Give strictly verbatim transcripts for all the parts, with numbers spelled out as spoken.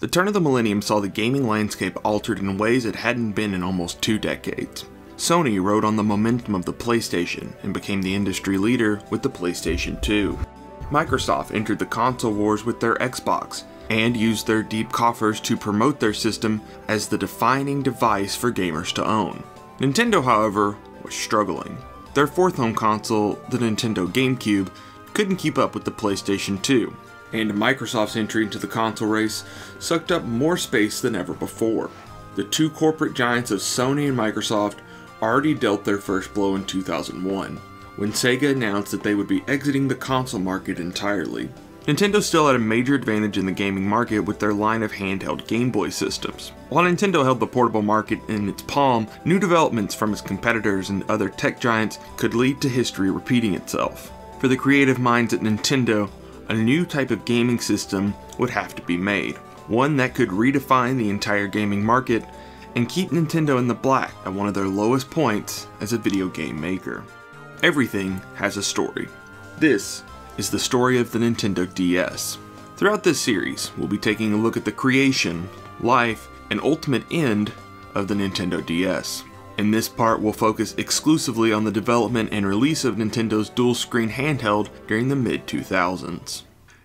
The turn of the millennium saw the gaming landscape altered in ways it hadn't been in almost two decades. Sony rode on the momentum of the PlayStation and became the industry leader with the PlayStation two. Microsoft entered the console wars with their Xbox and used their deep coffers to promote their system as the defining device for gamers to own. Nintendo, however, was struggling. Their fourth home console, the Nintendo GameCube, couldn't keep up with the PlayStation two, and Microsoft's entry into the console race sucked up more space than ever before. The two corporate giants of Sony and Microsoft already dealt their first blow in two thousand one, when Sega announced that they would be exiting the console market entirely. Nintendo still had a major advantage in the gaming market with their line of handheld Game Boy systems. While Nintendo held the portable market in its palm, new developments from its competitors and other tech giants could lead to history repeating itself. For the creative minds at Nintendo, a new type of gaming system would have to be made, one that could redefine the entire gaming market and keep Nintendo in the black at one of their lowest points as a video game maker. Everything has a story. This is the story of the Nintendo D S. Throughout this series, we'll be taking a look at the creation, life, and ultimate end of the Nintendo D S. In this part, we'll focus exclusively on the development and release of Nintendo's dual-screen handheld during the mid two thousands.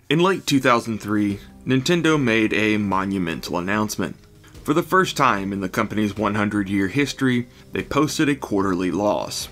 In late two thousand three, Nintendo made a monumental announcement. For the first time in the company's hundred-year history, they posted a quarterly loss.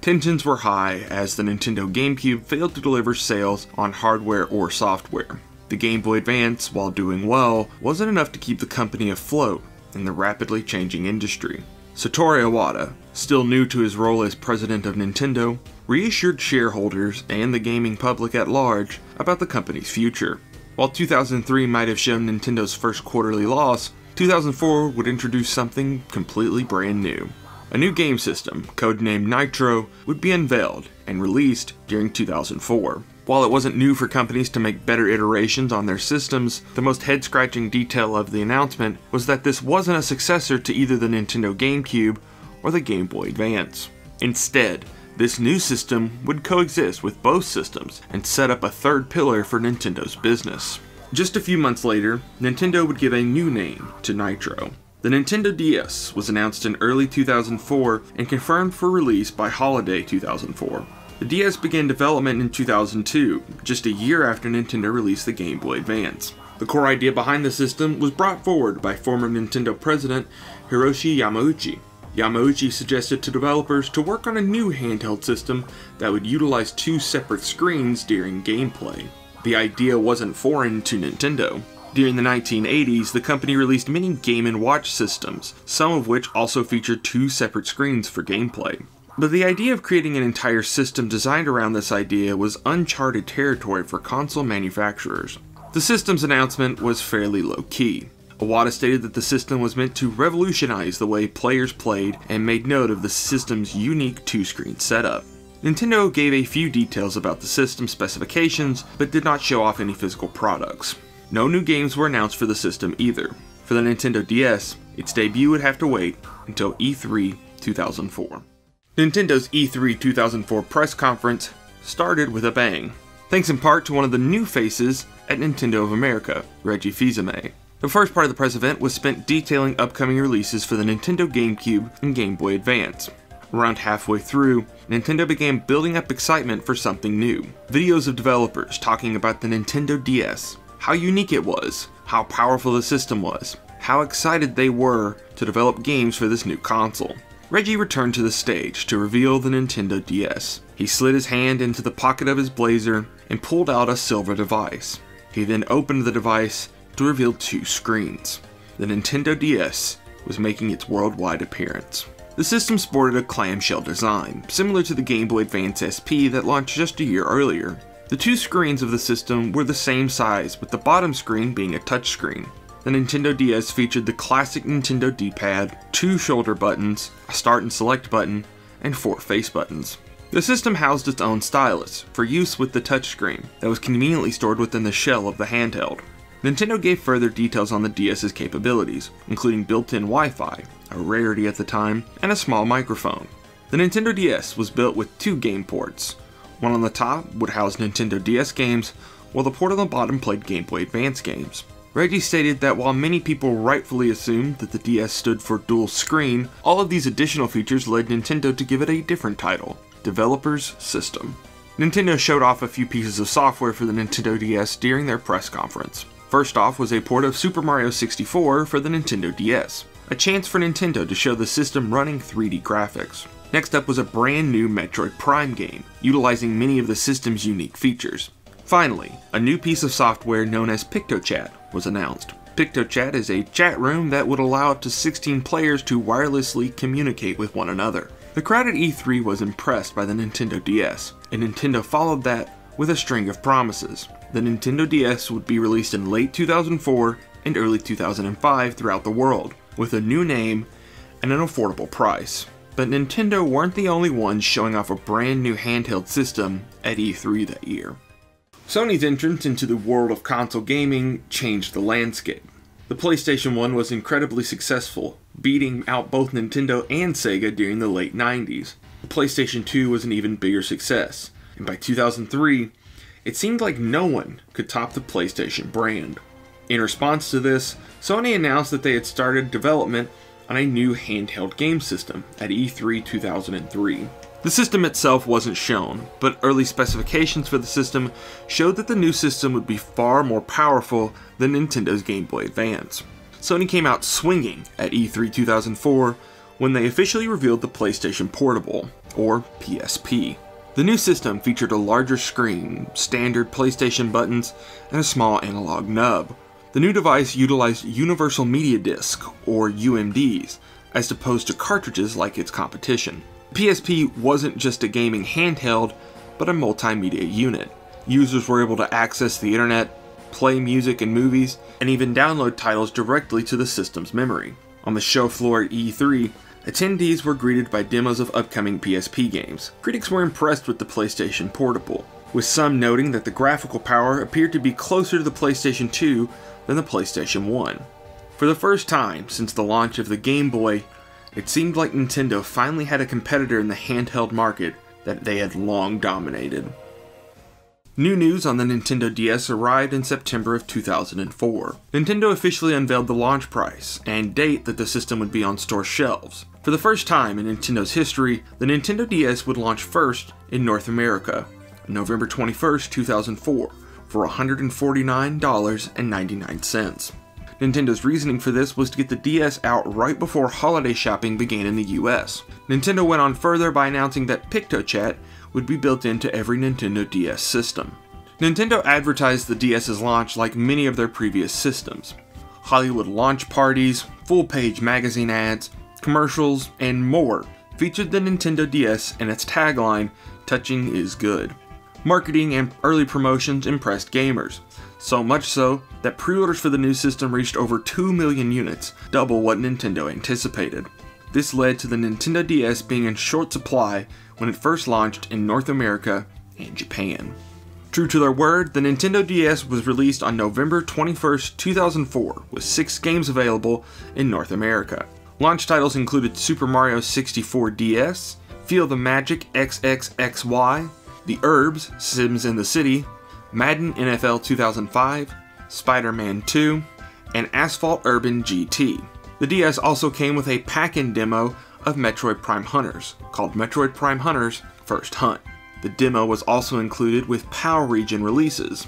Tensions were high as the Nintendo GameCube failed to deliver sales on hardware or software. The Game Boy Advance, while doing well, wasn't enough to keep the company afloat in the rapidly changing industry. Satoru Iwata, still new to his role as president of Nintendo, reassured shareholders and the gaming public at large about the company's future. While two thousand three might have shown Nintendo's first quarterly loss, two thousand four would introduce something completely brand new. A new game system, codenamed Nitro, would be unveiled and released during two thousand four. While it wasn't new for companies to make better iterations on their systems, the most head-scratching detail of the announcement was that this wasn't a successor to either the Nintendo GameCube or the Game Boy Advance. Instead, this new system would coexist with both systems and set up a third pillar for Nintendo's business. Just a few months later, Nintendo would give a new name to Nitro. The Nintendo D S was announced in early two thousand four and confirmed for release by holiday two thousand four. The D S began development in two thousand two, just a year after Nintendo released the Game Boy Advance. The core idea behind the system was brought forward by former Nintendo president Hiroshi Yamauchi. Yamauchi suggested to developers to work on a new handheld system that would utilize two separate screens during gameplay. The idea wasn't foreign to Nintendo. During the nineteen eighties, the company released many Game and Watch systems, some of which also featured two separate screens for gameplay. But the idea of creating an entire system designed around this idea was uncharted territory for console manufacturers. The system's announcement was fairly low-key. Iwata stated that the system was meant to revolutionize the way players played and made note of the system's unique two-screen setup. Nintendo gave a few details about the system specifications, but did not show off any physical products. No new games were announced for the system either. For the Nintendo D S, its debut would have to wait until E three two thousand four. Nintendo's E three two thousand four press conference started with a bang, thanks in part to one of the new faces at Nintendo of America, Reggie Fils-Aimé. The first part of the press event was spent detailing upcoming releases for the Nintendo GameCube and Game Boy Advance. Around halfway through, Nintendo began building up excitement for something new. Videos of developers talking about the Nintendo D S, how unique it was, how powerful the system was, how excited they were to develop games for this new console. Reggie returned to the stage to reveal the Nintendo D S. He slid his hand into the pocket of his blazer and pulled out a silver device. He then opened the device to reveal two screens. The Nintendo D S was making its worldwide appearance. The system sported a clamshell design, similar to the Game Boy Advance S P that launched just a year earlier. The two screens of the system were the same size, with the bottom screen being a touchscreen. The Nintendo D S featured the classic Nintendo D-pad, two shoulder buttons, a start and select button, and four face buttons. The system housed its own stylus, for use with the touchscreen, that was conveniently stored within the shell of the handheld. Nintendo gave further details on the DS's capabilities, including built-in Wi-Fi, a rarity at the time, and a small microphone. The Nintendo D S was built with two game ports. One on the top would house Nintendo D S games, while the port on the bottom played Game Boy Advance games. Reggie stated that while many people rightfully assumed that the D S stood for dual screen, all of these additional features led Nintendo to give it a different title, Developer's System. Nintendo showed off a few pieces of software for the Nintendo D S during their press conference. First off was a port of Super Mario sixty-four for the Nintendo D S, a chance for Nintendo to show the system running three D graphics. Next up was a brand new Metroid Prime game, utilizing many of the system's unique features. Finally, a new piece of software known as PictoChat was announced. PictoChat is a chat room that would allow up to sixteen players to wirelessly communicate with one another. The crowd at E three was impressed by the Nintendo D S, and Nintendo followed that with a string of promises. The Nintendo D S would be released in late two thousand four and early two thousand five throughout the world, with a new name and an affordable price. But Nintendo weren't the only ones showing off a brand new handheld system at E three that year. Sony's entrance into the world of console gaming changed the landscape. The PlayStation one was incredibly successful, beating out both Nintendo and Sega during the late nineties. The PlayStation two was an even bigger success, and by two thousand three, it seemed like no one could top the PlayStation brand. In response to this, Sony announced that they had started development on a new handheld game system at E three two thousand three. The system itself wasn't shown, but early specifications for the system showed that the new system would be far more powerful than Nintendo's Game Boy Advance. Sony came out swinging at E three two thousand four when they officially revealed the PlayStation Portable, or P S P. The new system featured a larger screen, standard PlayStation buttons, and a small analog nub. The new device utilized Universal Media Disc, or U M Ds, as opposed to cartridges like its competition. P S P wasn't just a gaming handheld, but a multimedia unit. Users were able to access the internet, play music and movies, and even download titles directly to the system's memory. On the show floor at E three, attendees were greeted by demos of upcoming P S P games. Critics were impressed with the PlayStation Portable, with some noting that the graphical power appeared to be closer to the PlayStation two than the PlayStation one. For the first time since the launch of the Game Boy, it seemed like Nintendo finally had a competitor in the handheld market that they had long dominated. New news on the Nintendo D S arrived in September of two thousand four. Nintendo officially unveiled the launch price and date that the system would be on store shelves. For the first time in Nintendo's history, the Nintendo D S would launch first in North America, November twenty-first two thousand four, for one hundred forty-nine dollars and ninety-nine cents. Nintendo's reasoning for this was to get the D S out right before holiday shopping began in the U S. Nintendo went on further by announcing that PictoChat would be built into every Nintendo D S system. Nintendo advertised the DS's launch like many of their previous systems. Hollywood launch parties, full-page magazine ads, commercials, and more featured the Nintendo D S and its tagline, "Touching is good." Marketing and early promotions impressed gamers, so much so that pre-orders for the new system reached over two million units, double what Nintendo anticipated. This led to the Nintendo D S being in short supply when it first launched in North America and Japan. True to their word, the Nintendo D S was released on November twenty-first two thousand four with six games available in North America. Launch titles included Super Mario sixty-four D S, Feel the Magic triple X Y, The Herbs, Sims in the City, Madden N F L two thousand five, Spider-Man two, and Asphalt Urban G T. The D S also came with a pack-in demo of Metroid Prime Hunters, called Metroid Prime Hunters First Hunt. The demo was also included with PAL region releases.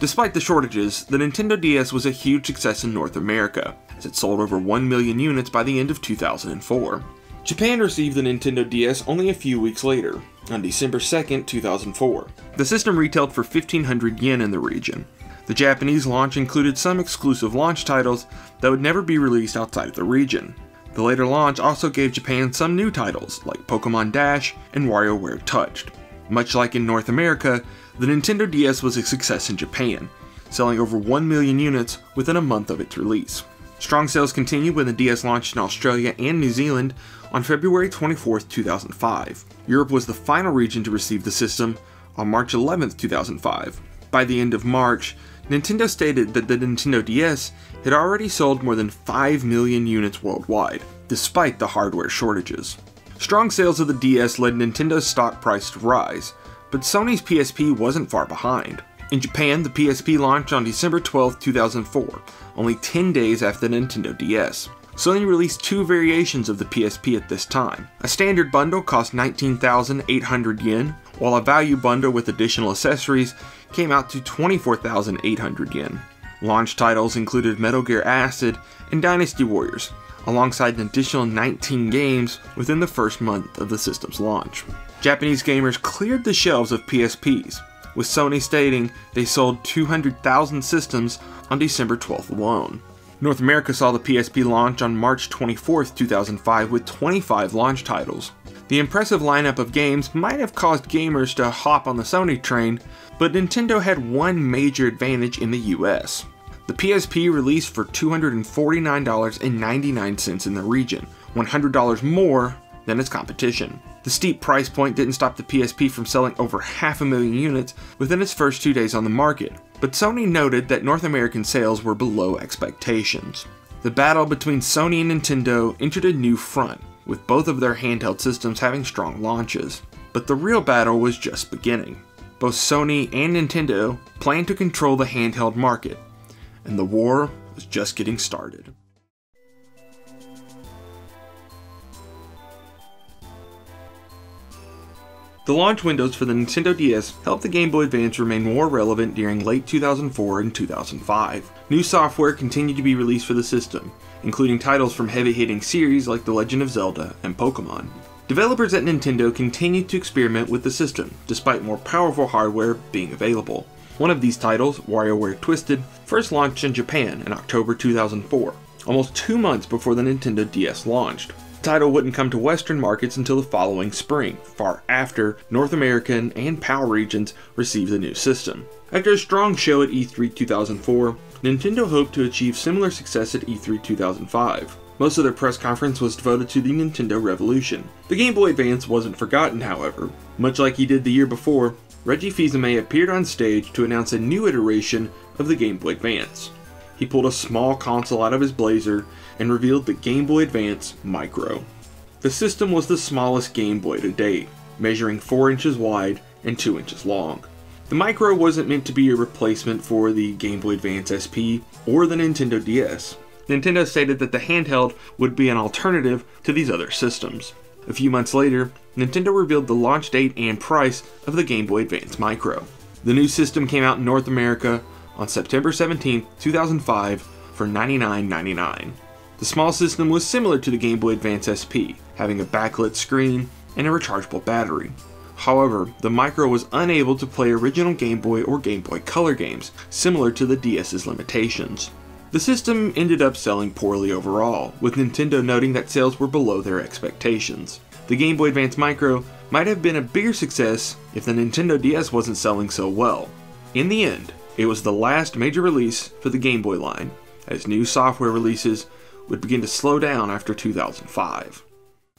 Despite the shortages, the Nintendo D S was a huge success in North America, as it sold over one million units by the end of two thousand four. Japan received the Nintendo D S only a few weeks later, on December second two thousand four. The system retailed for fifteen hundred yen in the region. The Japanese launch included some exclusive launch titles that would never be released outside of the region. The later launch also gave Japan some new titles, like Pokémon Dash and WarioWare Touched. Much like in North America, the Nintendo D S was a success in Japan, selling over one million units within a month of its release. Strong sales continued when the D S launched in Australia and New Zealand on February twenty-fourth two thousand five. Europe was the final region to receive the system on March eleventh two thousand five. By the end of March, Nintendo stated that the Nintendo D S had already sold more than five million units worldwide, despite the hardware shortages. Strong sales of the D S led Nintendo's stock price to rise, but Sony's P S P wasn't far behind. In Japan, the P S P launched on December twelfth, two thousand four, only ten days after the Nintendo D S. Sony released two variations of the P S P at this time. A standard bundle cost nineteen thousand eight hundred yen, while a value bundle with additional accessories came out to twenty-four thousand eight hundred yen. Launch titles included Metal Gear Acid and Dynasty Warriors, alongside an additional nineteen games within the first month of the system's launch. Japanese gamers cleared the shelves of P S Ps, with Sony stating they sold two hundred thousand systems on December twelfth alone. North America saw the P S P launch on March twenty-fourth, two thousand five with twenty-five launch titles. The impressive lineup of games might have caused gamers to hop on the Sony train, but Nintendo had one major advantage in the U S. The P S P released for two hundred forty-nine dollars and ninety-nine cents in the region, one hundred dollars more than its competition. The steep price point didn't stop the P S P from selling over half a million units within its first two days on the market, but Sony noted that North American sales were below expectations. The battle between Sony and Nintendo entered a new front, with both of their handheld systems having strong launches. But the real battle was just beginning. Both Sony and Nintendo planned to control the handheld market, and the war was just getting started. The launch windows for the Nintendo D S helped the Game Boy Advance remain more relevant during late two thousand four and two thousand five. New software continued to be released for the system, including titles from heavy-hitting series like The Legend of Zelda and Pokémon. Developers at Nintendo continued to experiment with the system, despite more powerful hardware being available. One of these titles, WarioWare Twisted, first launched in Japan in October two thousand four, almost two months before the Nintendo D S launched. The title wouldn't come to Western markets until the following spring, far after North American and PAL regions received the new system. After a strong show at E three two thousand four, Nintendo hoped to achieve similar success at E three two thousand five. Most of their press conference was devoted to the Nintendo Revolution. The Game Boy Advance wasn't forgotten, however. Much like he did the year before, Reggie Fils-Aimé appeared on stage to announce a new iteration of the Game Boy Advance. He pulled a small console out of his blazer and revealed the Game Boy Advance Micro. The system was the smallest Game Boy to date, measuring four inches wide and two inches long. The Micro wasn't meant to be a replacement for the Game Boy Advance S P or the Nintendo D S. Nintendo stated that the handheld would be an alternative to these other systems. A few months later, Nintendo revealed the launch date and price of the Game Boy Advance Micro. The new system came out in North America on September seventeenth, two thousand five for ninety-nine ninety-nine. The small system was similar to the Game Boy Advance S P, having a backlit screen and a rechargeable battery. However, the Micro was unable to play original Game Boy or Game Boy Color games, similar to the DS's limitations. The system ended up selling poorly overall, with Nintendo noting that sales were below their expectations. The Game Boy Advance Micro might have been a bigger success if the Nintendo D S wasn't selling so well. In the end, it was the last major release for the Game Boy line, as new software releases would begin to slow down after two thousand five.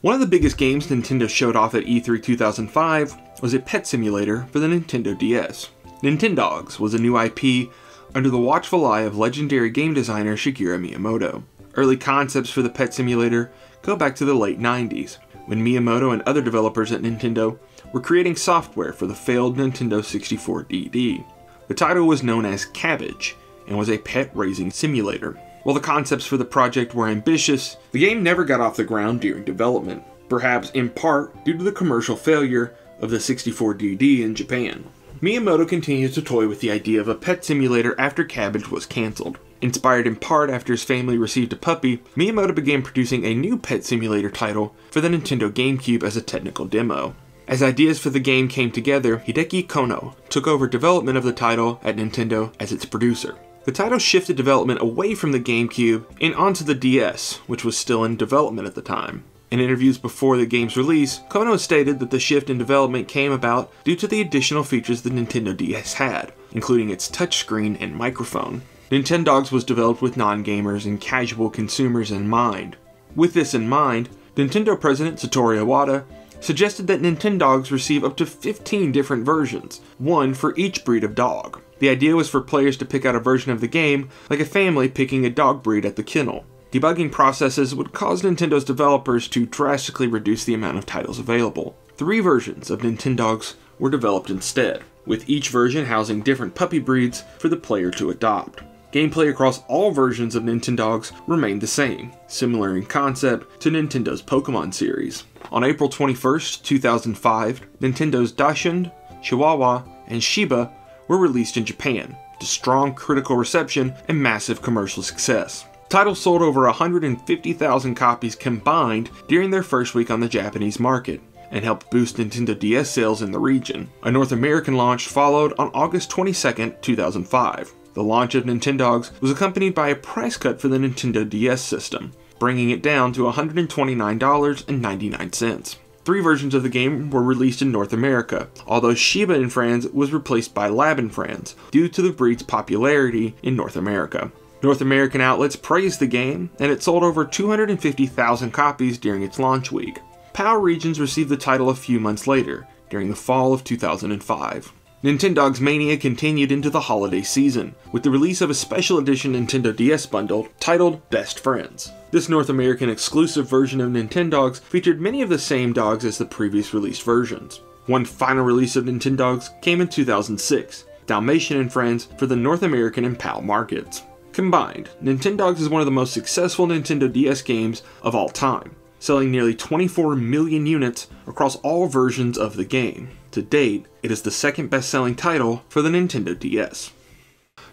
One of the biggest games Nintendo showed off at E three two thousand five was a pet simulator for the Nintendo D S. Nintendogs was a new I P under the watchful eye of legendary game designer Shigeru Miyamoto. Early concepts for the pet simulator go back to the late nineties, when Miyamoto and other developers at Nintendo were creating software for the failed Nintendo sixty-four D D. The title was known as Cabbage, and was a pet raising simulator. While the concepts for the project were ambitious, the game never got off the ground during development, perhaps in part due to the commercial failure of the sixty-four D D in Japan. Miyamoto continued to toy with the idea of a pet simulator after Cabbage was cancelled. Inspired in part after his family received a puppy, Miyamoto began producing a new pet simulator title for the Nintendo GameCube as a technical demo. As ideas for the game came together, Hideki Kono took over development of the title at Nintendo as its producer. The title shifted development away from the GameCube and onto the D S, which was still in development at the time. In interviews before the game's release, Kono stated that the shift in development came about due to the additional features the Nintendo D S had, including its touchscreen and microphone. Nintendogs was developed with non-gamers and casual consumers in mind. With this in mind, Nintendo president Satoru Iwata suggested that Nintendogs receive up to fifteen different versions, one for each breed of dog. The idea was for players to pick out a version of the game, like a family picking a dog breed at the kennel. Debugging processes would cause Nintendo's developers to drastically reduce the amount of titles available. Three versions of Nintendogs were developed instead. with each version housing different puppy breeds for the player to adopt. Gameplay across all versions of Nintendogs remained the same, similar in concept to Nintendo's Pokémon series. On April twenty-first, two thousand five, Nintendo's Dachshund, Chihuahua, and Shiba were released in Japan, to strong critical reception and massive commercial success. The title sold over one hundred fifty thousand copies combined during their first week on the Japanese market, and helped boost Nintendo D S sales in the region. A North American launch followed on August twenty-second, two thousand five. The launch of Nintendogs was accompanied by a price cut for the Nintendo D S system, bringing it down to one hundred twenty-nine dollars and ninety-nine cents. Three versions of the game were released in North America, although Shiba in France was replaced by Lab in France due to the breed's popularity in North America. North American outlets praised the game, and it sold over two hundred fifty thousand copies during its launch week. P A L regions received the title a few months later, during the fall of two thousand five. Nintendogs mania continued into the holiday season, with the release of a special edition Nintendo D S bundle titled Best Friends. This North American exclusive version of Nintendogs featured many of the same dogs as the previous released versions. One final release of Nintendogs came in two thousand six, Dalmatian and Friends for the North American and P A L markets. Combined, Nintendogs is one of the most successful Nintendo D S games of all time, selling nearly twenty-four million units across all versions of the game. To date, it is the second best-selling title for the Nintendo D S.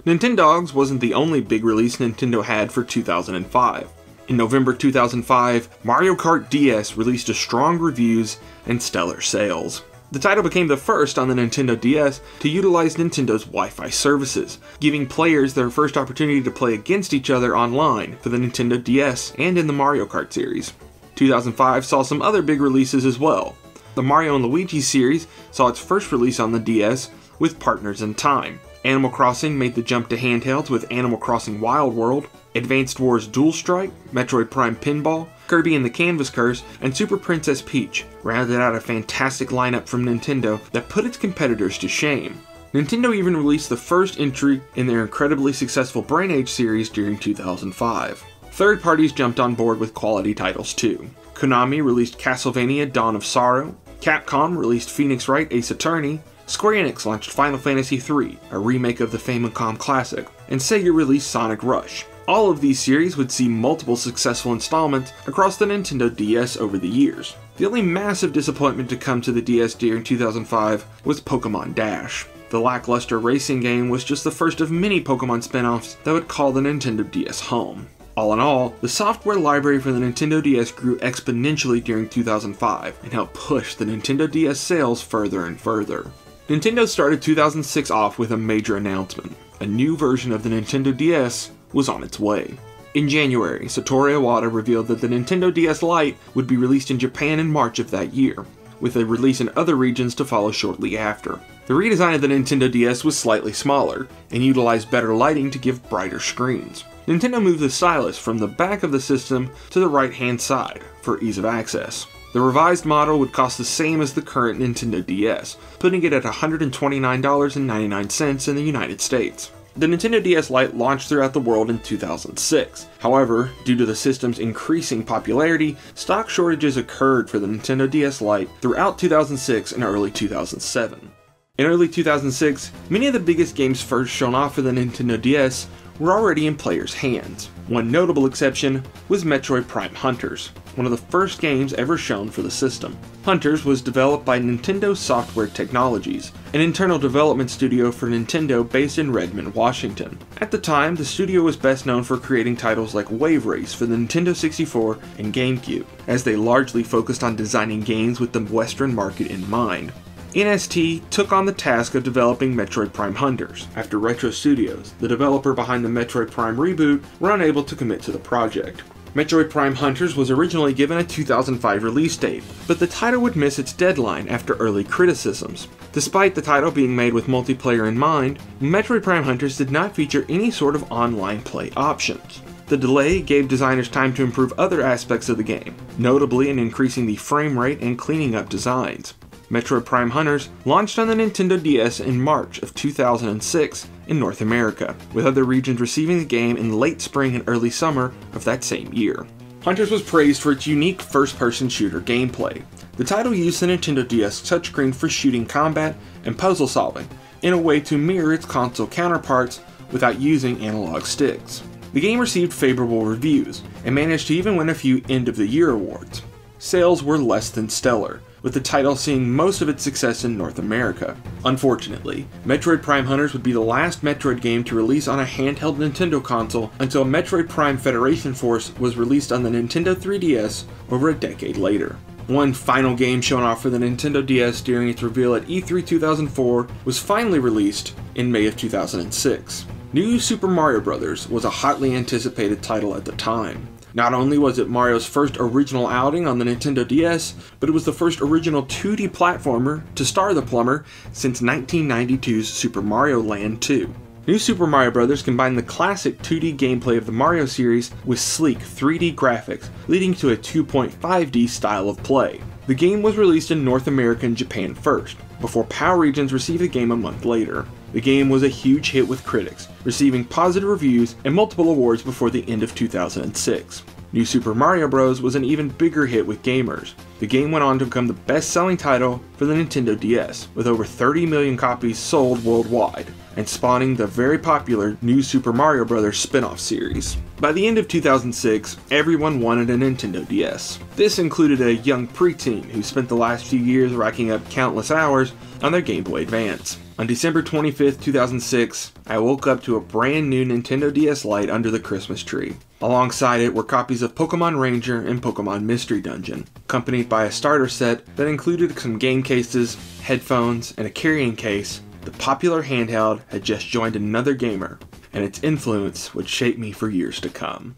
Nintendogs wasn't the only big release Nintendo had for two thousand five. In November two thousand five, Mario Kart D S released to strong reviews and stellar sales. The title became the first on the Nintendo D S to utilize Nintendo's Wi-Fi services, giving players their first opportunity to play against each other online for the Nintendo D S and in the Mario Kart series. two thousand five saw some other big releases as well. The Mario and Luigi series saw its first release on the D S with Partners in Time. Animal Crossing made the jump to handhelds with Animal Crossing Wild World, Advanced Wars Dual Strike, Metroid Prime Pinball, Kirby and the Canvas Curse, and Super Princess Peach rounded out a fantastic lineup from Nintendo that put its competitors to shame. Nintendo even released the first entry in their incredibly successful Brain Age series during two thousand five. Third parties jumped on board with quality titles too. Konami released Castlevania Dawn of Sorrow, Capcom released Phoenix Wright Ace Attorney, Square Enix launched Final Fantasy three, a remake of the Famicom classic, and Sega released Sonic Rush. All of these series would see multiple successful installments across the Nintendo D S over the years. The only massive disappointment to come to the D S during two thousand five was Pokémon Dash. The lackluster racing game was just the first of many Pokémon spin-offs that would call the Nintendo D S home. All in all, the software library for the Nintendo D S grew exponentially during two thousand five and helped push the Nintendo D S sales further and further. Nintendo started two thousand six off with a major announcement. A new version of the Nintendo D S was on its way. In January, Satoru Iwata revealed that the Nintendo D S Lite would be released in Japan in March of that year, with a release in other regions to follow shortly after. The redesign of the Nintendo D S was slightly smaller, and utilized better lighting to give brighter screens. Nintendo moved the stylus from the back of the system to the right-hand side for ease of access. The revised model would cost the same as the current Nintendo D S, putting it at one hundred twenty-nine dollars and ninety-nine cents in the United States. The Nintendo D S Lite launched throughout the world in two thousand six. However, due to the system's increasing popularity, stock shortages occurred for the Nintendo D S Lite throughout two thousand six and early two thousand seven. In early two thousand six, many of the biggest games first shown off for the Nintendo D S were already in players' hands. One notable exception was Metroid Prime Hunters, one of the first games ever shown for the system. Hunters was developed by Nintendo Software Technologies, an internal development studio for Nintendo based in Redmond, Washington. At the time, the studio was best known for creating titles like Wave Race for the Nintendo sixty-four and GameCube, as they largely focused on designing games with the Western market in mind. N S T took on the task of developing Metroid Prime Hunters after Retro Studios, the developer behind the Metroid Prime reboot, were unable to commit to the project. Metroid Prime Hunters was originally given a two thousand five release date, but the title would miss its deadline after early criticisms. Despite the title being made with multiplayer in mind, Metroid Prime Hunters did not feature any sort of online play options. The delay gave designers time to improve other aspects of the game, notably in increasing the frame rate and cleaning up designs. Metroid Prime Hunters launched on the Nintendo D S in March of two thousand six in North America, with other regions receiving the game in late spring and early summer of that same year. Hunters was praised for its unique first-person shooter gameplay. The title used the Nintendo D S touchscreen for shooting combat and puzzle solving, in a way to mirror its console counterparts without using analog sticks. The game received favorable reviews, and managed to even win a few end-of-the-year awards. Sales were less than stellar, with the title seeing most of its success in North America. Unfortunately, Metroid Prime Hunters would be the last Metroid game to release on a handheld Nintendo console until Metroid Prime Federation Force was released on the Nintendo three D S over a decade later. One final game shown off for the Nintendo D S during its reveal at E three two thousand four was finally released in May of two thousand six. New Super Mario Bros. Was a hotly anticipated title at the time. Not only was it Mario's first original outing on the Nintendo D S, but it was the first original two D platformer to star the plumber since nineteen ninety-two's Super Mario Land two. New Super Mario Bros. Combined the classic two D gameplay of the Mario series with sleek three D graphics, leading to a two point five D style of play. The game was released in North America and Japan first, before PAL regions received the game a month later. The game was a huge hit with critics, receiving positive reviews and multiple awards before the end of two thousand six. New Super Mario Bros. Was an even bigger hit with gamers. The game went on to become the best-selling title for the Nintendo D S, with over thirty million copies sold worldwide, and spawning the very popular New Super Mario Bros. Spin-off series. By the end of two thousand six, everyone wanted a Nintendo D S. This included a young preteen who spent the last few years racking up countless hours on their Game Boy Advance. On December twenty-fifth, two thousand six, I woke up to a brand new Nintendo D S Lite under the Christmas tree. Alongside it were copies of Pokemon Ranger and Pokemon Mystery Dungeon, accompanied by a starter set that included some game cases, headphones, and a carrying case. The popular handheld had just joined another gamer, and its influence would shape me for years to come.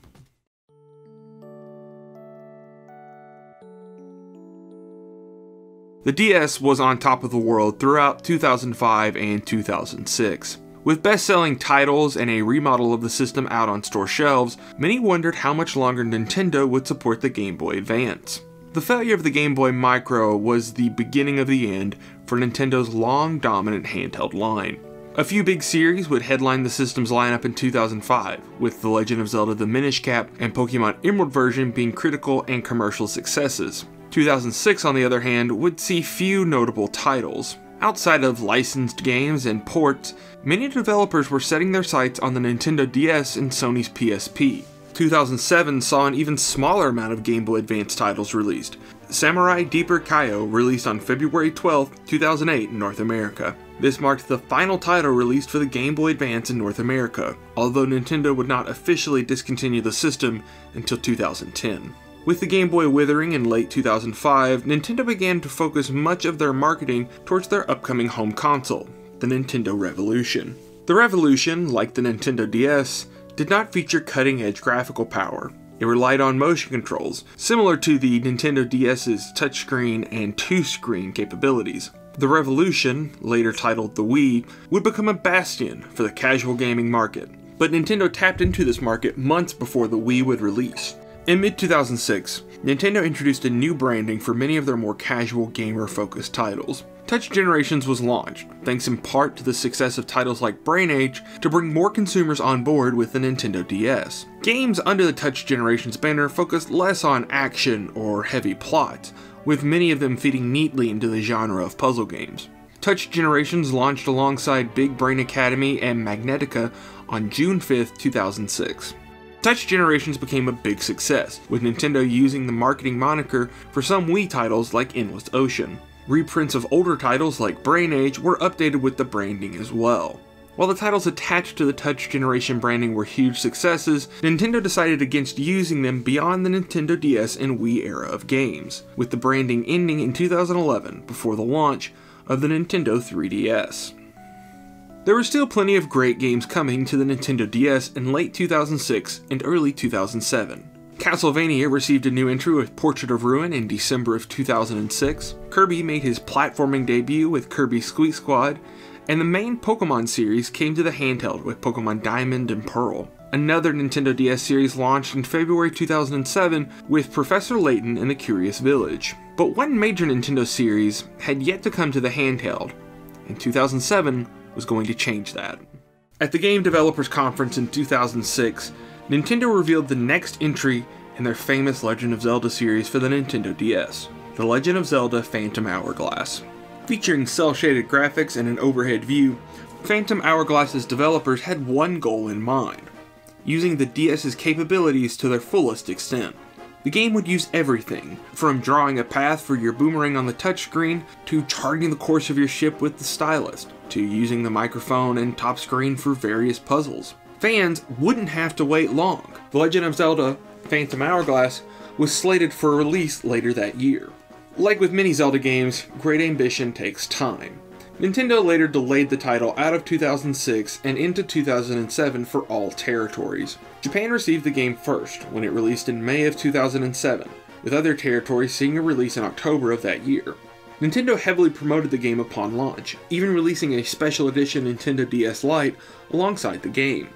The D S was on top of the world throughout two thousand five and two thousand six. With best-selling titles and a remodel of the system out on store shelves, many wondered how much longer Nintendo would support the Game Boy Advance. The failure of the Game Boy Micro was the beginning of the end for Nintendo's long dominant handheld line. A few big series would headline the system's lineup in two thousand five, with The Legend of Zelda: The Minish Cap and Pokemon Emerald version being critical and commercial successes. two thousand six, on the other hand, would see few notable titles. Outside of licensed games and ports, many developers were setting their sights on the Nintendo D S and Sony's P S P. two thousand seven saw an even smaller amount of Game Boy Advance titles released. Samurai Deeper Kaio released on February twelfth, two thousand eight in North America. This marked the final title released for the Game Boy Advance in North America, although Nintendo would not officially discontinue the system until two thousand ten. With the Game Boy withering in late two thousand five, Nintendo began to focus much of their marketing towards their upcoming home console, the Nintendo Revolution. The Revolution, like the Nintendo D S, did not feature cutting-edge graphical power. It relied on motion controls, similar to the Nintendo DS's touchscreen and two-screen capabilities. The Revolution, later titled the Wii, would become a bastion for the casual gaming market, but Nintendo tapped into this market months before the Wii would release. In mid two thousand six, Nintendo introduced a new branding for many of their more casual gamer-focused titles. Touch Generations was launched, thanks in part to the success of titles like Brain Age, to bring more consumers on board with the Nintendo D S. Games under the Touch Generations banner focused less on action or heavy plots, with many of them fitting neatly into the genre of puzzle games. Touch Generations launched alongside Big Brain Academy and Magnetica on June fifth, two thousand six. Touch Generations became a big success, with Nintendo using the marketing moniker for some Wii titles like Endless Ocean. Reprints of older titles like Brain Age were updated with the branding as well. While the titles attached to the Touch Generation branding were huge successes, Nintendo decided against using them beyond the Nintendo D S and Wii era of games, with the branding ending in two thousand eleven before the launch of the Nintendo three D S. There were still plenty of great games coming to the Nintendo D S in late two thousand six and early two thousand seven. Castlevania received a new entry with Portrait of Ruin in December of two thousand six, Kirby made his platforming debut with Kirby Squeak Squad, and the main Pokemon series came to the handheld with Pokemon Diamond and Pearl. Another Nintendo D S series launched in February two thousand seven with Professor Layton and the Curious Village. But one major Nintendo series had yet to come to the handheld. In two thousand seven, was going to change that. At the Game Developers Conference in two thousand six, Nintendo revealed the next entry in their famous Legend of Zelda series for the Nintendo D S, The Legend of Zelda: Phantom Hourglass. Featuring cel-shaded graphics and an overhead view, Phantom Hourglass's developers had one goal in mind: using the DS's capabilities to their fullest extent. The game would use everything, from drawing a path for your boomerang on the touchscreen, to charting the course of your ship with the stylus, to using the microphone and top screen for various puzzles. Fans wouldn't have to wait long. The Legend of Zelda: Phantom Hourglass was slated for release later that year. Like with many Zelda games, great ambition takes time. Nintendo later delayed the title out of two thousand six and into two thousand seven for all territories. Japan received the game first, when it released in May of two thousand seven, with other territories seeing a release in October of that year. Nintendo heavily promoted the game upon launch, even releasing a special edition Nintendo D S Lite alongside the game.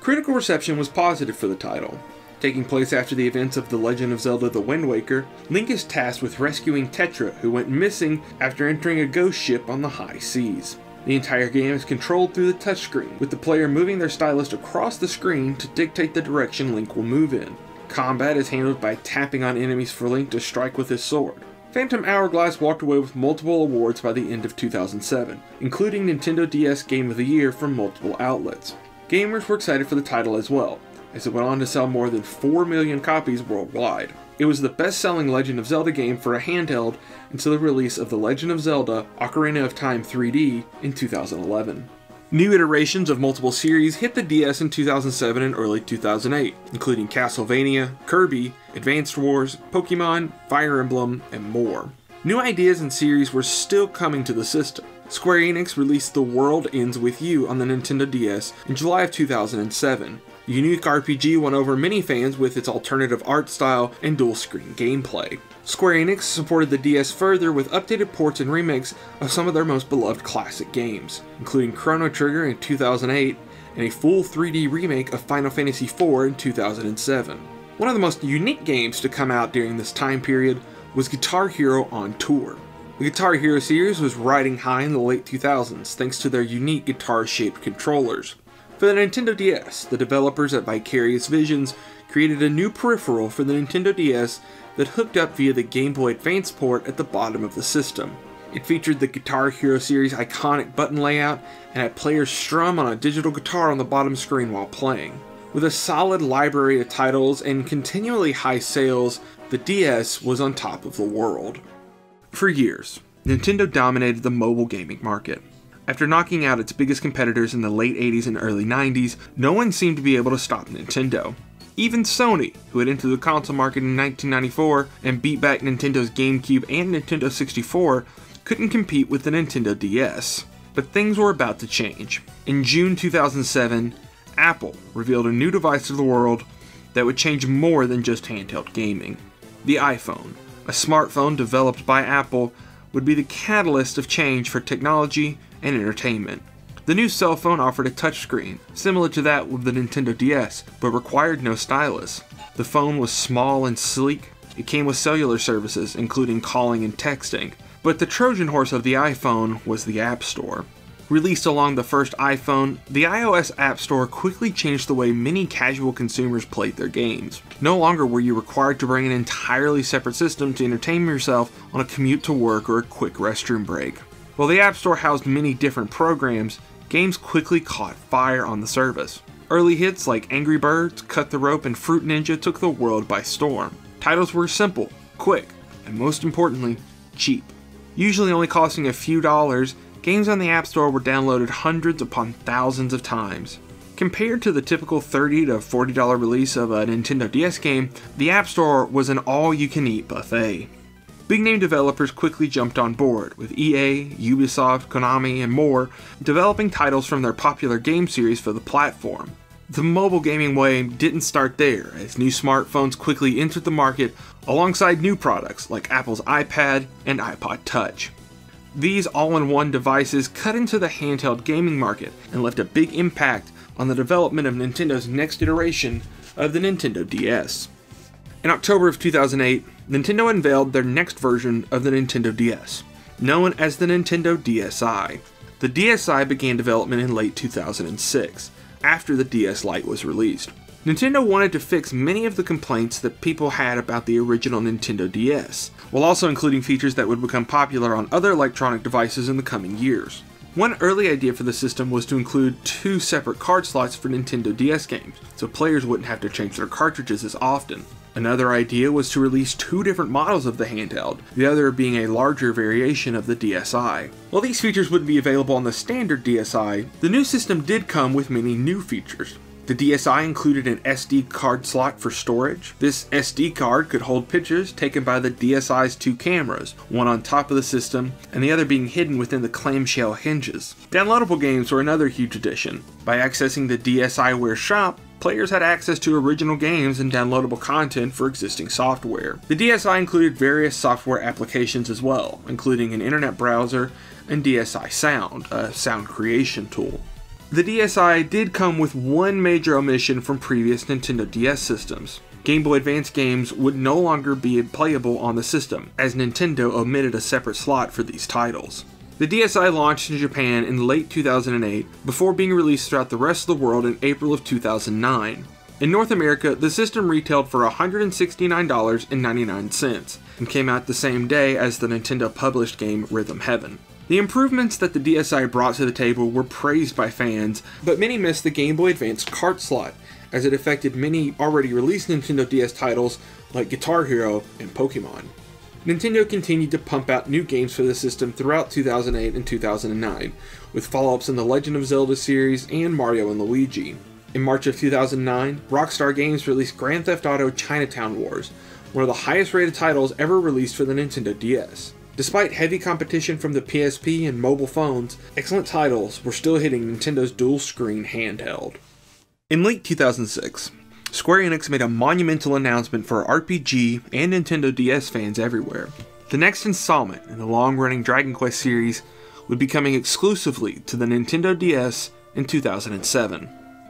Critical reception was positive for the title. Taking place after the events of The Legend of Zelda: The Wind Waker, Link is tasked with rescuing Tetra, who went missing after entering a ghost ship on the high seas. The entire game is controlled through the touchscreen, with the player moving their stylus across the screen to dictate the direction Link will move in. Combat is handled by tapping on enemies for Link to strike with his sword. Phantom Hourglass walked away with multiple awards by the end of two thousand seven, including Nintendo D S Game of the Year from multiple outlets. Gamers were excited for the title as well, as it went on to sell more than four million copies worldwide. It was the best-selling Legend of Zelda game for a handheld until the release of The Legend of Zelda: Ocarina of Time three D in two thousand eleven. New iterations of multiple series hit the D S in two thousand seven and early two thousand eight, including Castlevania, Kirby, Advance Wars, Pokémon, Fire Emblem, and more. New ideas and series were still coming to the system. Square Enix released The World Ends With You on the Nintendo D S in July of two thousand seven. The unique R P G won over many fans with its alternative art style and dual-screen gameplay. Square Enix supported the D S further with updated ports and remakes of some of their most beloved classic games, including Chrono Trigger in two thousand eight and a full three D remake of Final Fantasy four in two thousand seven. One of the most unique games to come out during this time period was Guitar Hero on Tour. The Guitar Hero series was riding high in the late two thousands thanks to their unique guitar-shaped controllers. For the Nintendo D S, the developers at Vicarious Visions created a new peripheral for the Nintendo D S that hooked up via the Game Boy Advance port at the bottom of the system. It featured the Guitar Hero series' iconic button layout and had players strum on a digital guitar on the bottom screen while playing. With a solid library of titles and continually high sales, the D S was on top of the world. For years, Nintendo dominated the mobile gaming market. After knocking out its biggest competitors in the late eighties and early nineties, no one seemed to be able to stop Nintendo. Even Sony, who had entered the console market in nineteen ninety-four and beat back Nintendo's GameCube and Nintendo sixty-four, couldn't compete with the Nintendo D S. But things were about to change. In June two thousand seven, Apple revealed a new device to the world that would change more than just handheld gaming. The iPhone, a smartphone developed by Apple, would be the catalyst of change for technology and entertainment. The new cell phone offered a touchscreen, similar to that of the Nintendo D S, but required no stylus. The phone was small and sleek. It came with cellular services, including calling and texting. But the Trojan horse of the iPhone was the App Store. Released along the first iPhone, the iOS App Store quickly changed the way many casual consumers played their games. No longer were you required to bring an entirely separate system to entertain yourself on a commute to work or a quick restroom break. While the App Store housed many different programs, games quickly caught fire on the service. Early hits like Angry Birds, Cut the Rope, and Fruit Ninja took the world by storm. Titles were simple, quick, and most importantly, cheap. Usually only costing a few dollars, games on the App Store were downloaded hundreds upon thousands of times. Compared to the typical thirty to forty dollar release of a Nintendo D S game, the App Store was an all-you-can-eat buffet. Big name developers quickly jumped on board, with E A, Ubisoft, Konami, and more developing titles from their popular game series for the platform. The mobile gaming wave didn't start there, as new smartphones quickly entered the market alongside new products like Apple's iPad and iPod Touch. These all-in-one devices cut into the handheld gaming market and left a big impact on the development of Nintendo's next iteration of the Nintendo D S. In October of two thousand eight, Nintendo unveiled their next version of the Nintendo D S, known as the Nintendo DSi. The DSi began development in late two thousand six, after the D S Lite was released. Nintendo wanted to fix many of the complaints that people had about the original Nintendo D S, while also including features that would become popular on other electronic devices in the coming years. One early idea for the system was to include two separate card slots for Nintendo D S games, so players wouldn't have to change their cartridges as often. Another idea was to release two different models of the handheld, the other being a larger variation of the DSi. While these features wouldn't be available on the standard DSi, the new system did come with many new features. The DSi included an S D card slot for storage. This S D card could hold pictures taken by the DSi's two cameras, one on top of the system and the other being hidden within the clamshell hinges. Downloadable games were another huge addition. By accessing the DSiWare shop, players had access to original games and downloadable content for existing software. The DSi included various software applications as well, including an internet browser and DSi Sound, a sound creation tool. The DSi did come with one major omission from previous Nintendo D S systems. Game Boy Advance games would no longer be playable on the system, as Nintendo omitted a separate slot for these titles. The DSi launched in Japan in late two thousand eight, before being released throughout the rest of the world in April of two thousand nine. In North America, the system retailed for one hundred sixty-nine dollars and ninety-nine cents, and came out the same day as the Nintendo published game Rhythm Heaven. The improvements that the DSi brought to the table were praised by fans, but many missed the Game Boy Advance cart slot, as it affected many already released Nintendo D S titles like Guitar Hero and Pokémon. Nintendo continued to pump out new games for the system throughout two thousand eight and two thousand nine, with follow-ups in the Legend of Zelda series and Mario and Luigi. In March of two thousand nine, Rockstar Games released Grand Theft Auto Chinatown Wars, one of the highest-rated titles ever released for the Nintendo D S. Despite heavy competition from the P S P and mobile phones, excellent titles were still hitting Nintendo's dual-screen handheld. In late two thousand six, Square Enix made a monumental announcement for R P G and Nintendo D S fans everywhere. The next installment in the long-running Dragon Quest series would be coming exclusively to the Nintendo D S in two thousand seven.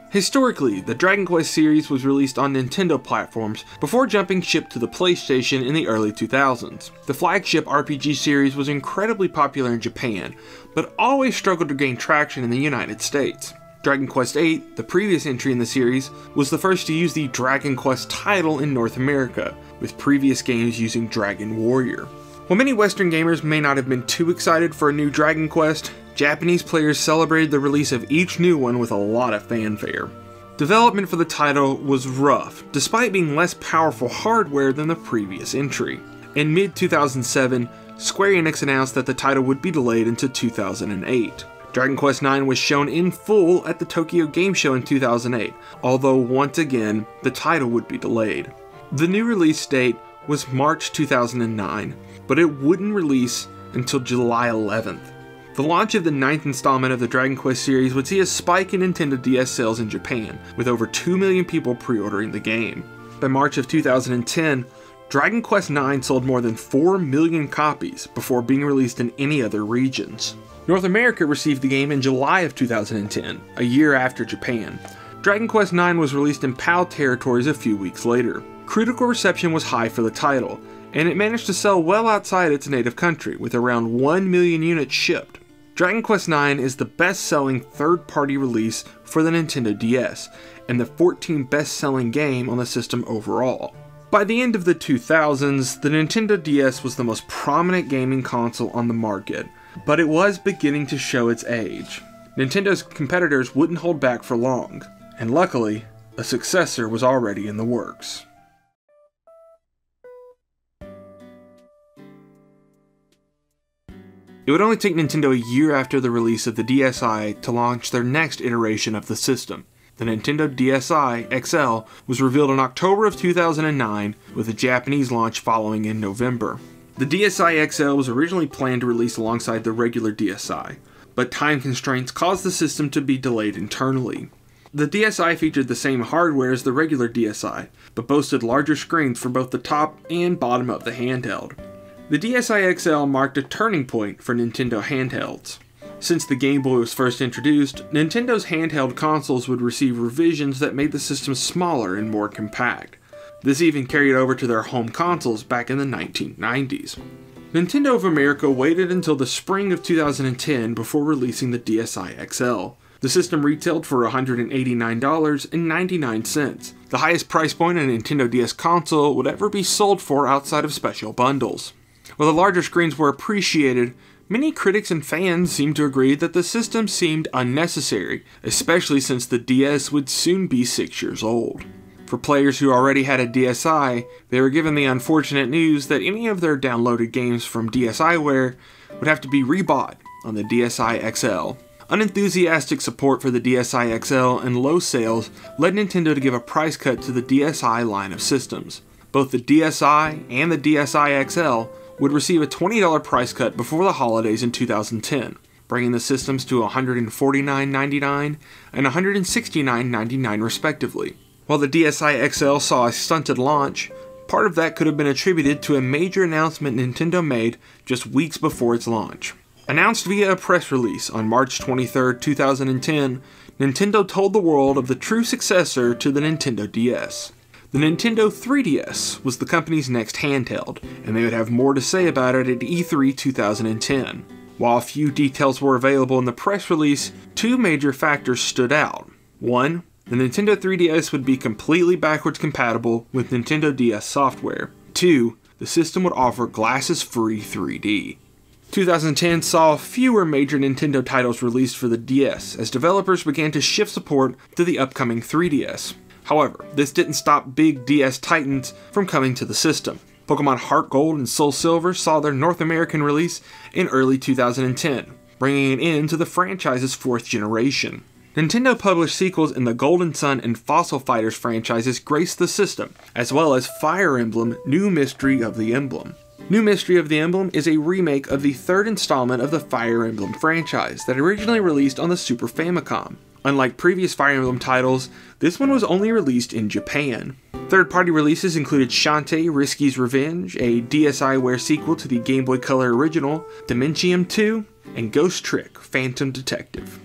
Historically, the Dragon Quest series was released on Nintendo platforms before jumping ship to the PlayStation in the early two thousands. The flagship R P G series was incredibly popular in Japan, but always struggled to gain traction in the United States. Dragon Quest eight, the previous entry in the series, was the first to use the Dragon Quest title in North America, with previous games using Dragon Warrior. While many Western gamers may not have been too excited for a new Dragon Quest, Japanese players celebrated the release of each new one with a lot of fanfare. Development for the title was rough, despite being less powerful hardware than the previous entry. In mid two thousand seven, Square Enix announced that the title would be delayed into two thousand eight. Dragon Quest nine was shown in full at the Tokyo Game Show in two thousand eight, although once again, the title would be delayed. The new release date was March two thousand nine, but it wouldn't release until July eleventh. The launch of the ninth installment of the Dragon Quest series would see a spike in Nintendo D S sales in Japan, with over two million people pre-ordering the game. By March of two thousand ten, Dragon Quest nine sold more than four million copies before being released in any other regions. North America received the game in July of two thousand ten, a year after Japan. Dragon Quest nine was released in PAL territories a few weeks later. Critical reception was high for the title, and it managed to sell well outside its native country, with around one million units shipped. Dragon Quest nine is the best-selling third-party release for the Nintendo D S, and the fourteenth best-selling game on the system overall. By the end of the two thousands, the Nintendo D S was the most prominent gaming console on the market, but it was beginning to show its age. Nintendo's competitors wouldn't hold back for long, and luckily, a successor was already in the works. It would only take Nintendo a year after the release of the DSi to launch their next iteration of the system. The Nintendo DSi X L was revealed in October of two thousand nine, with a Japanese launch following in November. The DSi X L was originally planned to release alongside the regular DSi, but time constraints caused the system to be delayed internally. The DSi featured the same hardware as the regular DSi, but boasted larger screens for both the top and bottom of the handheld. The DSi X L marked a turning point for Nintendo handhelds. Since the Game Boy was first introduced, Nintendo's handheld consoles would receive revisions that made the system smaller and more compact. This even carried over to their home consoles back in the nineteen nineties. Nintendo of America waited until the spring of two thousand ten before releasing the DSi X L. The system retailed for one hundred eighty-nine dollars and ninety-nine cents, the highest price point a Nintendo D S console would ever be sold for outside of special bundles. While the larger screens were appreciated, many critics and fans seemed to agree that the system seemed unnecessary, especially since the D S would soon be six years old. For players who already had a DSi, they were given the unfortunate news that any of their downloaded games from DSiWare would have to be rebought on the DSi X L. Unenthusiastic support for the DSi X L and low sales led Nintendo to give a price cut to the DSi line of systems. Both the DSi and the DSi X L would receive a twenty dollar price cut before the holidays in two thousand ten, bringing the systems to one hundred forty-nine ninety-nine dollars and one hundred sixty-nine ninety-nine dollars respectively. While the DSi X L saw a stunted launch, part of that could have been attributed to a major announcement Nintendo made just weeks before its launch. Announced via a press release on March twenty-third two thousand ten, Nintendo told the world of the true successor to the Nintendo D S. The Nintendo three D S was the company's next handheld, and they would have more to say about it at E three two thousand ten. While a few details were available in the press release, two major factors stood out. One, the Nintendo three D S would be completely backwards compatible with Nintendo D S software. Two, the system would offer glasses-free three D. two thousand ten saw fewer major Nintendo titles released for the D S, as developers began to shift support to the upcoming three D S. However, this didn't stop big D S titans from coming to the system. Pokémon Heart Gold and Soul Silver saw their North American release in early two thousand ten, bringing an end to the franchise's fourth generation. Nintendo published sequels in the Golden Sun and Fossil Fighters franchises graced the system, as well as Fire Emblem New Mystery of the Emblem. New Mystery of the Emblem is a remake of the third installment of the Fire Emblem franchise that originally released on the Super Famicom. Unlike previous Fire Emblem titles, this one was only released in Japan. Third-party releases included Shantae Risky's Revenge, a DSiWare sequel to the Game Boy Color original, Dimensium two, and Ghost Trick Phantom Detective.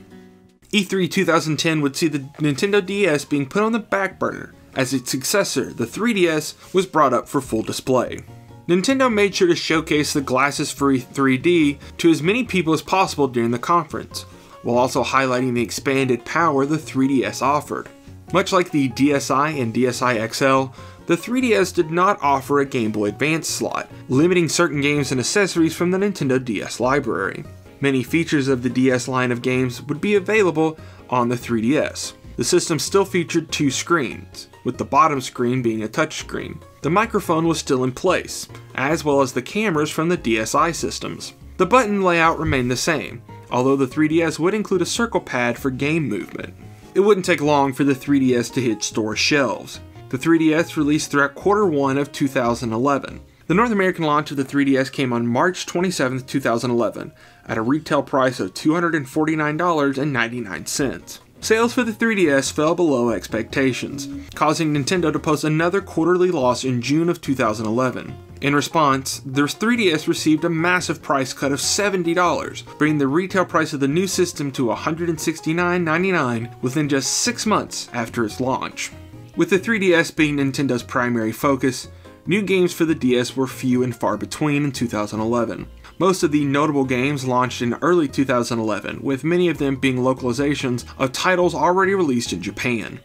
E three two thousand ten would see the Nintendo D S being put on the back burner, as its successor, the three D S, was brought up for full display. Nintendo made sure to showcase the glasses-free three D to as many people as possible during the conference, while also highlighting the expanded power the three D S offered. Much like the DSi and DSi X L, the three D S did not offer a Game Boy Advance slot, limiting certain games and accessories from the Nintendo D S library. Many features of the D S line of games would be available on the three D S. The system still featured two screens, with the bottom screen being a touchscreen. The microphone was still in place, as well as the cameras from the DSi systems. The button layout remained the same, although the three D S would include a circle pad for game movement. It wouldn't take long for the three D S to hit store shelves. The three D S released throughout quarter one of two thousand eleven. The North American launch of the three D S came on March twenty-seventh two thousand eleven, at a retail price of two hundred forty-nine dollars and ninety-nine cents. Sales for the three D S fell below expectations, causing Nintendo to post another quarterly loss in June of two thousand eleven. In response, the three D S received a massive price cut of seventy dollars, bringing the retail price of the new system to one hundred sixty-nine ninety-nine dollars within just six months after its launch. With the three D S being Nintendo's primary focus, new games for the D S were few and far between in two thousand eleven. Most of the notable games launched in early two thousand eleven, with many of them being localizations of titles already released in Japan.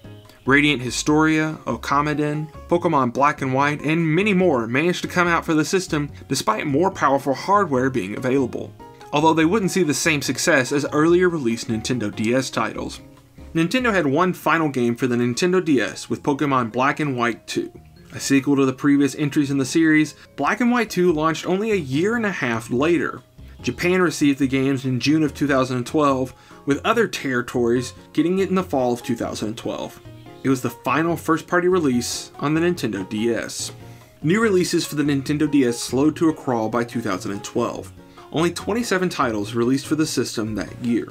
Radiant Historia, Okamiden, Pokemon Black and White, and many more managed to come out for the system despite more powerful hardware being available, although they wouldn't see the same success as earlier released Nintendo D S titles. Nintendo had one final game for the Nintendo D S with Pokemon Black and White two. A sequel to the previous entries in the series, Black and White two launched only a year and a half later. Japan received the games in June of two thousand twelve, with other territories getting it in the fall of two thousand twelve. It was the final first-party release on the Nintendo D S. New releases for the Nintendo D S slowed to a crawl by two thousand twelve. Only twenty-seven titles released for the system that year.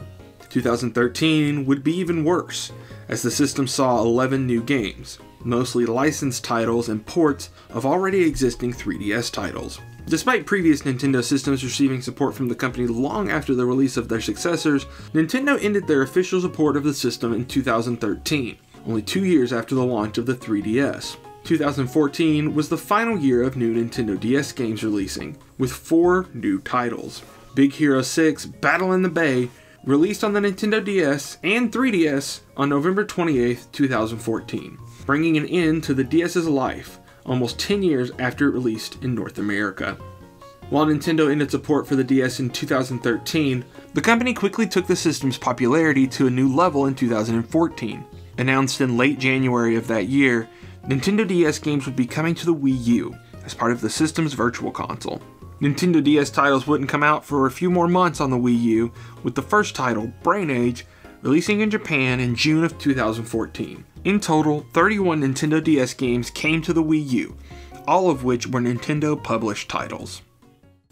two thousand thirteen would be even worse, as the system saw eleven new games, mostly licensed titles and ports of already existing three D S titles. Despite previous Nintendo systems receiving support from the company long after the release of their successors, Nintendo ended their official support of the system in two thousand thirteen, only two years after the launch of the three D S. two thousand fourteen was the final year of new Nintendo D S games releasing, with four new titles. Big Hero six Battle in the Bay, released on the Nintendo D S and three D S on November twenty-eighth, two thousand fourteen, bringing an end to the DS's life almost ten years after it released in North America. While Nintendo ended support for the D S in two thousand thirteen, the company quickly took the system's popularity to a new level in two thousand fourteen. Announced in late January of that year, Nintendo D S games would be coming to the Wii U as part of the system's virtual console. Nintendo D S titles wouldn't come out for a few more months on the Wii U, with the first title, Brain Age, releasing in Japan in June of two thousand fourteen. In total, thirty-one Nintendo D S games came to the Wii U, all of which were Nintendo-published titles.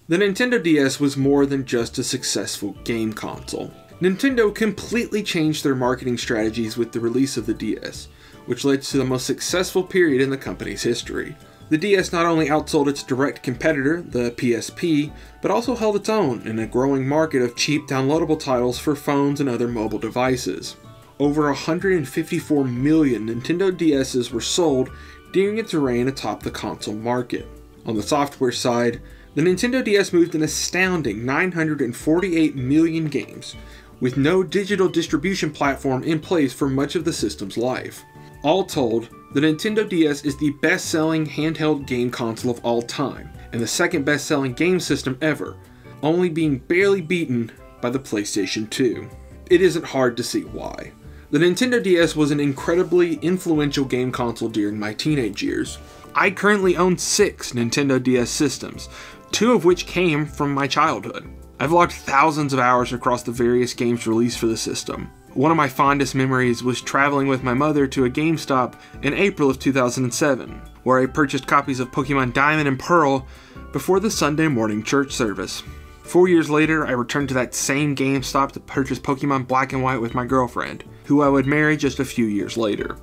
The Nintendo D S was more than just a successful game console. Nintendo completely changed their marketing strategies with the release of the D S, which led to the most successful period in the company's history. The D S not only outsold its direct competitor, the P S P, but also held its own in a growing market of cheap downloadable titles for phones and other mobile devices. Over one hundred fifty-four million Nintendo D Ss were sold during its reign atop the console market. On the software side, the Nintendo D S moved an astounding nine hundred forty-eight million games, with no digital distribution platform in place for much of the system's life. All told, the Nintendo D S is the best-selling handheld game console of all time, and the second best-selling game system ever, only being barely beaten by the PlayStation two. It isn't hard to see why. The Nintendo D S was an incredibly influential game console during my teenage years. I currently own six Nintendo D S systems, two of which came from my childhood. I've logged thousands of hours across the various games released for the system. One of my fondest memories was traveling with my mother to a GameStop in April of two thousand seven, where I purchased copies of Pokémon Diamond and Pearl before the Sunday morning church service. Four years later, I returned to that same GameStop to purchase Pokémon Black and White with my girlfriend, who I would marry just a few years later.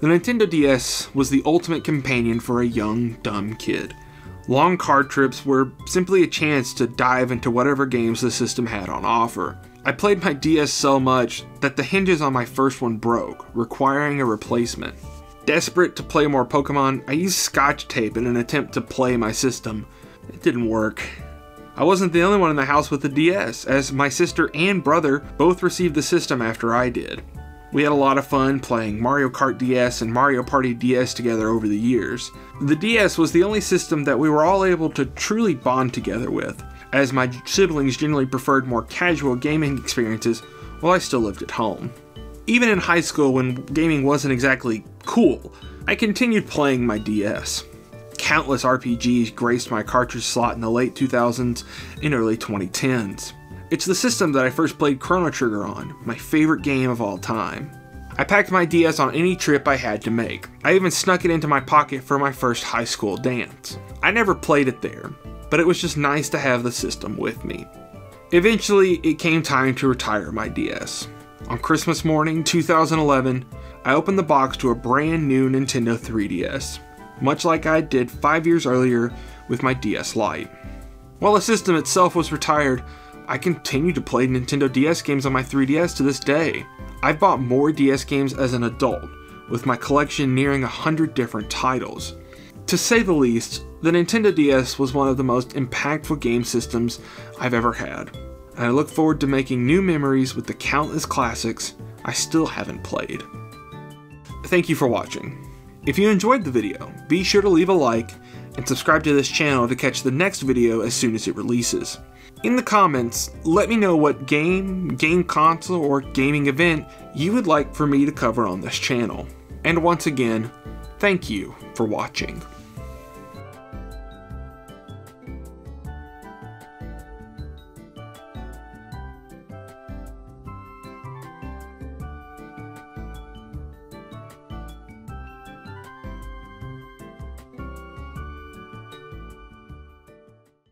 The Nintendo D S was the ultimate companion for a young, dumb kid. Long car trips were simply a chance to dive into whatever games the system had on offer. I played my D S so much that the hinges on my first one broke, requiring a replacement. Desperate to play more Pokemon, I used Scotch tape in an attempt to play my system. It didn't work. I wasn't the only one in the house with a D S, as my sister and brother both received the system after I did. We had a lot of fun playing Mario Kart D S and Mario Party D S together over the years. The D S was the only system that we were all able to truly bond together with, as my siblings generally preferred more casual gaming experiences while I still lived at home. Even in high school, when gaming wasn't exactly cool, I continued playing my D S. Countless R P Gs graced my cartridge slot in the late two thousands and early twenty tens. It's the system that I first played Chrono Trigger on, my favorite game of all time. I packed my D S on any trip I had to make. I even snuck it into my pocket for my first high school dance. I never played it there, but it was just nice to have the system with me. Eventually, it came time to retire my D S. On Christmas morning, two thousand eleven, I opened the box to a brand new Nintendo three D S, much like I did five years earlier with my D S Lite. While the system itself was retired, I continue to play Nintendo D S games on my three D S to this day. I've bought more D S games as an adult, with my collection nearing one hundred different titles. To say the least, the Nintendo D S was one of the most impactful game systems I've ever had, and I look forward to making new memories with the countless classics I still haven't played. Thank you for watching. If you enjoyed the video, be sure to leave a like and subscribe to this channel to catch the next video as soon as it releases. In the comments, let me know what game, game console, or gaming event you would like for me to cover on this channel. And once again, thank you for watching.